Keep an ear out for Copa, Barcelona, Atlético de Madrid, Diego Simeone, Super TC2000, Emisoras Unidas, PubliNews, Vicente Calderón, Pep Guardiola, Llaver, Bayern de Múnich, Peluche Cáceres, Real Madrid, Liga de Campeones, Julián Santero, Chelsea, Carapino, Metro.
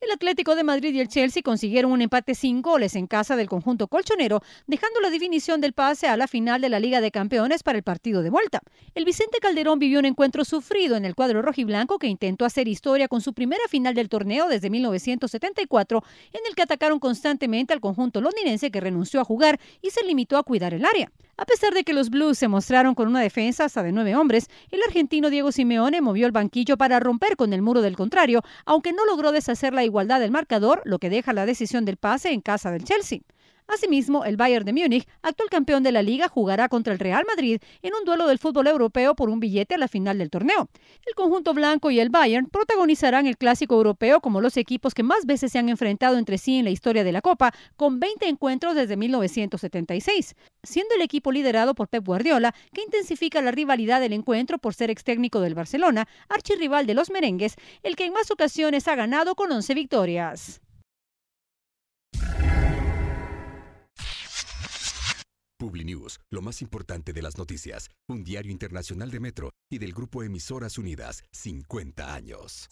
El Atlético de Madrid y el Chelsea consiguieron un empate sin goles en casa del conjunto colchonero, dejando la definición del pase a la final de la Liga de Campeones para el partido de vuelta. El Vicente Calderón vivió un encuentro sufrido en el cuadro rojiblanco que intentó hacer historia con su primera final del torneo desde 1974, en el que atacaron constantemente al conjunto londinense que renunció a jugar y se limitó a cuidar el área. A pesar de que los Blues se mostraron con una defensa hasta de 9 hombres, el argentino Diego Simeone movió el banquillo para romper con el muro del contrario, aunque no logró deshacer la igualdad del marcador, lo que deja la decisión del pase en casa del Chelsea. Asimismo, el Bayern de Múnich, actual campeón de la Liga, jugará contra el Real Madrid en un duelo del fútbol europeo por un billete a la final del torneo. El conjunto blanco y el Bayern protagonizarán el clásico europeo como los equipos que más veces se han enfrentado entre sí en la historia de la Copa, con 20 encuentros desde 1976, siendo el equipo liderado por Pep Guardiola, que intensifica la rivalidad del encuentro por ser ex técnico del Barcelona, archirrival de los merengues, el que en más ocasiones ha ganado con 11 victorias. PubliNews, lo más importante de las noticias, un diario internacional de Metro y del grupo Emisoras Unidas, 50 años.